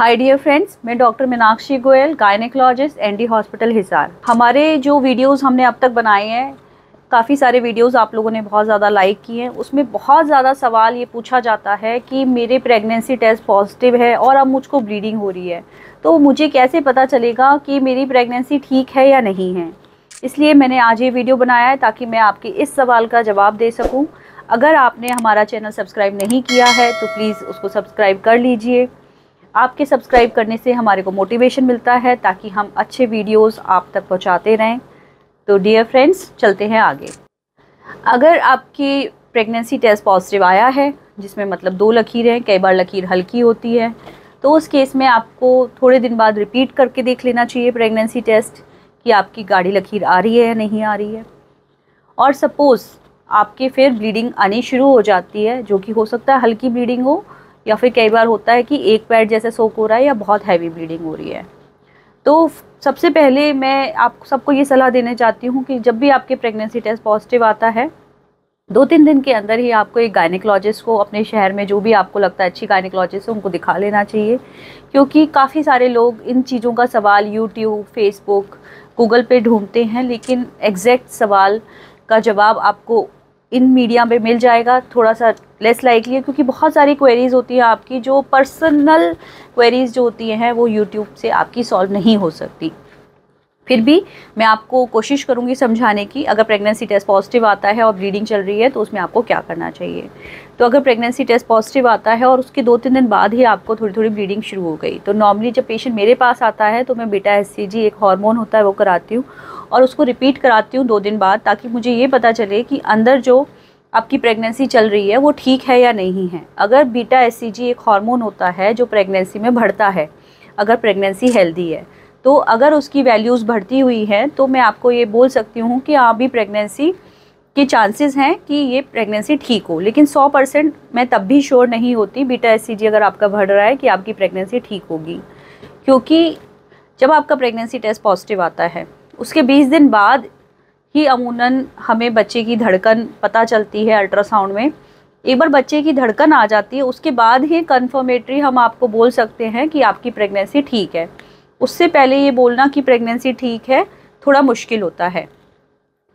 हाय dear friends, मैं doctor Meenakshi Goyal, gynaecologist, ND hospital Hisar. हमारे जो वीडियोस हमने अब तक बनाए हैं, काफ़ी सारे वीडियोस आप लोगों ने बहुत ज़्यादा लाइक किए हैं। उसमें बहुत ज़्यादा सवाल ये पूछा जाता है कि मेरे प्रेगनेंसी टेस्ट पॉजिटिव है और अब मुझको ब्लीडिंग हो रही है, तो मुझे कैसे पता चलेगा कि मेरी प्रेगनेंसी ठीक है या नहीं है। इसलिए मैंने आज ये वीडियो बनाया है ताकि मैं आपके इस सवाल का जवाब दे सकूँ। अगर आपने हमारा चैनल सब्सक्राइब नहीं किया है तो प्लीज़ उसको सब्सक्राइब कर लीजिए। आपके सब्सक्राइब करने से हमारे को मोटिवेशन मिलता है ताकि हम अच्छे वीडियोस आप तक पहुंचाते रहें। तो डियर फ्रेंड्स, चलते हैं आगे। अगर आपकी प्रेगनेंसी टेस्ट पॉजिटिव आया है, जिसमें मतलब दो लकीरें हैं, कई बार लकीर हल्की होती है, तो उस केस में आपको थोड़े दिन बाद रिपीट करके देख लेना चाहिए प्रेगनेंसी टेस्ट कि आपकी गाढ़ी लकीर आ रही है या नहीं आ रही है। और सपोज़ आपके फिर ब्लीडिंग आनी शुरू हो जाती है, जो कि हो सकता है हल्की ब्लीडिंग हो, या फिर कई बार होता है कि एक पैड जैसे सोक हो रहा है या बहुत हैवी ब्लीडिंग हो रही है। तो सबसे पहले मैं आप सबको ये सलाह देना चाहती हूँ कि जब भी आपके प्रेगनेंसी टेस्ट पॉजिटिव आता है, 2-3 दिन के अंदर ही आपको एक गायनेकोलॉजिस्ट को, अपने शहर में जो भी आपको लगता है अच्छी गायनेकोलॉजिस्ट है, उनको दिखा लेना चाहिए। क्योंकि काफ़ी सारे लोग इन चीज़ों का सवाल यूट्यूब, फेसबुक, गूगल पे ढूंढते हैं, लेकिन एग्जैक्ट सवाल का जवाब आपको इन मीडिया पे मिल जाएगा, थोड़ा सा लेस लाइकली है। क्योंकि बहुत सारी क्वेरीज़ होती हैं आपकी, जो पर्सनल क्वेरीज़ जो होती हैं वो यूट्यूब से आपकी सॉल्व नहीं हो सकती। फिर भी मैं आपको कोशिश करूंगी समझाने की, अगर प्रेगनेंसी टेस्ट पॉजिटिव आता है और ब्लीडिंग चल रही है तो उसमें आपको क्या करना चाहिए। तो अगर प्रेगनेंसी टेस्ट पॉजिटिव आता है और उसके 2-3 दिन बाद ही आपको थोड़ी थोड़ी ब्लीडिंग शुरू हो गई, तो नॉर्मली जब पेशेंट मेरे पास आता है तो मैं बीटा SCG एक हार्मोन होता है वो कराती हूँ और उसको रिपीट कराती हूँ 2 दिन बाद, ताकि मुझे ये पता चले कि अंदर जो आपकी प्रेगनेंसी चल रही है वो ठीक है या नहीं है। अगर बीटा SCG एक हार्मोन होता है जो प्रेगनेंसी में बढ़ता है, अगर प्रेगनेंसी हेल्दी है तो, अगर उसकी वैल्यूज़ बढ़ती हुई हैं तो मैं आपको ये बोल सकती हूँ कि आप भी प्रेगनेंसी के चांसेस हैं कि ये प्रेगनेंसी ठीक हो। लेकिन 100% मैं तब भी श्योर नहीं होती बीटा SCG अगर आपका बढ़ रहा है कि आपकी प्रेगनेंसी ठीक होगी। क्योंकि जब आपका प्रेगनेंसी टेस्ट पॉजिटिव आता है, उसके 20 दिन बाद ही अमूमन हमें बच्चे की धड़कन पता चलती है अल्ट्रासाउंड में। एक बार बच्चे की धड़कन आ जाती है, उसके बाद ही कन्फर्मेटरी हम आपको बोल सकते हैं कि आपकी प्रेगनेंसी ठीक है। उससे पहले ये बोलना कि प्रेगनेंसी ठीक है थोड़ा मुश्किल होता है।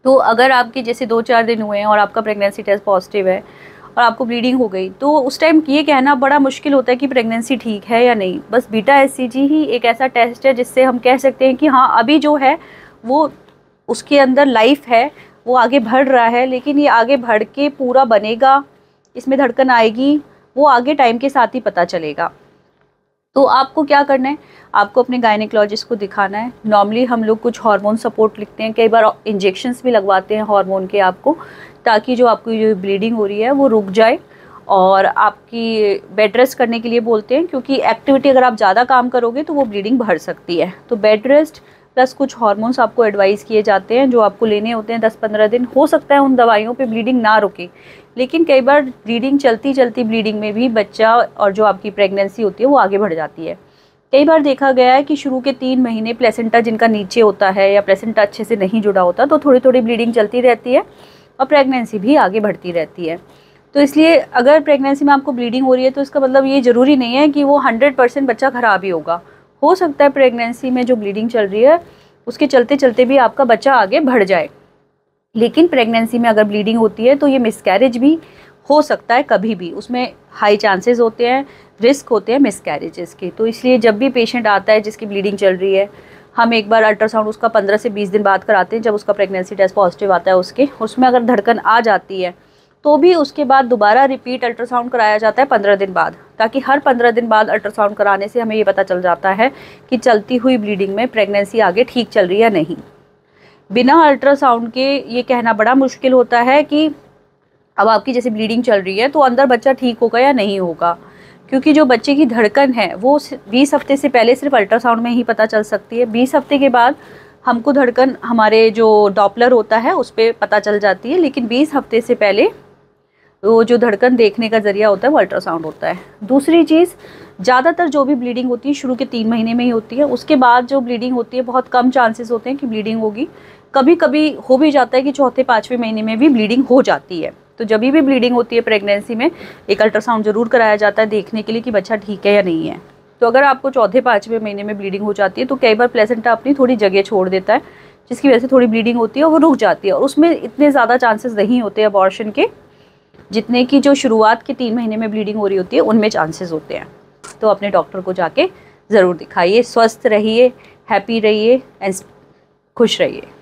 तो अगर आपके जैसे 2-4 दिन हुए हैं और आपका प्रेगनेंसी टेस्ट पॉजिटिव है और आपको ब्लीडिंग हो गई, तो उस टाइम ये कहना बड़ा मुश्किल होता है कि प्रेगनेंसी ठीक है या नहीं। बस बीटा SCG ही एक ऐसा टेस्ट है जिससे हम कह सकते हैं कि हाँ, अभी जो है वो उसके अंदर लाइफ है, वो आगे बढ़ रहा है, लेकिन ये आगे बढ़ के पूरा बनेगा, इसमें धड़कन आएगी, वो आगे टाइम के साथ ही पता चलेगा। तो आपको क्या करना है, आपको अपने गायनेकोलॉजिस्ट को दिखाना है। नॉर्मली हम लोग कुछ हार्मोन सपोर्ट लिखते हैं, कई बार इंजेक्शन्स भी लगवाते हैं हार्मोन के आपको, ताकि जो आपकी जो ब्लीडिंग हो रही है वो रुक जाए। और आपकी बेड रेस्ट करने के लिए बोलते हैं, क्योंकि एक्टिविटी अगर आप ज़्यादा काम करोगे तो वो ब्लीडिंग बढ़ सकती है। तो बेड रेस्ट प्लस कुछ हार्मोन्स आपको एडवाइस किए जाते हैं जो आपको लेने होते हैं 10-15 दिन। हो सकता है उन दवाइयों पे ब्लीडिंग ना रुके, लेकिन कई बार ब्लीडिंग चलती चलती ब्लीडिंग में भी बच्चा और जो आपकी प्रेगनेंसी होती है वो आगे बढ़ जाती है। कई बार देखा गया है कि शुरू के 3 महीने प्लेसेंटा जिनका नीचे होता है या प्लेसेंटा अच्छे से नहीं जुड़ा होता, तो थोड़ी थोड़ी ब्लीडिंग चलती रहती है और प्रेगनेंसी भी आगे बढ़ती रहती है। तो इसलिए अगर प्रेगनेंसी में आपको ब्लीडिंग हो रही है तो इसका मतलब ये ज़रूरी नहीं है कि वो 100% बच्चा खराब ही होगा। हो सकता है प्रेगनेंसी में जो ब्लीडिंग चल रही है उसके चलते चलते भी आपका बच्चा आगे बढ़ जाए, लेकिन प्रेगनेंसी में अगर ब्लीडिंग होती है तो ये मिसकैरेज भी हो सकता है कभी भी, उसमें हाई चांसेस होते हैं, रिस्क होते हैं मिसकैरेजेस के। तो इसलिए जब भी पेशेंट आता है जिसकी ब्लीडिंग चल रही है, हम एक बार अल्ट्रासाउंड उसका 15 से 20 दिन बाद कराते हैं जब उसका प्रेगनेंसी टेस्ट पॉजिटिव आता है। उसमें अगर धड़कन आ जाती है तो भी उसके बाद दोबारा रिपीट अल्ट्रासाउंड कराया जाता है 15 दिन बाद, ताकि हर 15 दिन बाद अल्ट्रासाउंड कराने से हमें ये पता चल जाता है कि चलती हुई ब्लीडिंग में प्रेगनेंसी आगे ठीक चल रही है या नहीं। बिना अल्ट्रासाउंड के ये कहना बड़ा मुश्किल होता है कि अब आपकी जैसे ब्लीडिंग चल रही है तो अंदर बच्चा ठीक होगा या नहीं होगा, क्योंकि जो बच्चे की धड़कन है वो 20 हफ्ते से पहले सिर्फ अल्ट्रासाउंड में ही पता चल सकती है। 20 हफ्ते के बाद हमको धड़कन हमारे जो डॉपलर होता है उस पर पता चल जाती है, लेकिन 20 हफ्ते से पहले वो जो धड़कन देखने का ज़रिया होता है वो अल्ट्रासाउंड होता है। दूसरी चीज़, ज़्यादातर जो भी ब्लीडिंग होती है शुरू के 3 महीने में ही होती है, उसके बाद जो ब्लीडिंग होती है बहुत कम चांसेस होते हैं कि ब्लीडिंग होगी। कभी कभी हो भी जाता है कि 4-5वें महीने में भी ब्लीडिंग हो जाती है। तो जब भी ब्लीडिंग होती है प्रेगनेंसी में, एक अल्ट्रासाउंड ज़रूर कराया जाता है देखने के लिए कि बच्चा ठीक है या नहीं है। तो अगर आपको चौथे पाँचवें महीने में ब्लीडिंग हो जाती है तो कई बार प्लेसेंटा अपनी थोड़ी जगह छोड़ देता है, जिसकी वजह से थोड़ी ब्लीडिंग होती है और वो रुक जाती है। और उसमें इतने ज़्यादा चांसेस नहीं होते अबॉर्शन के, जितने की जो शुरुआत के 3 महीने में ब्लीडिंग हो रही होती है उनमें चांसेस होते हैं। तो अपने डॉक्टर को जाके ज़रूर दिखाइए। स्वस्थ रहिए, हैप्पी रहिए एंड खुश रहिए।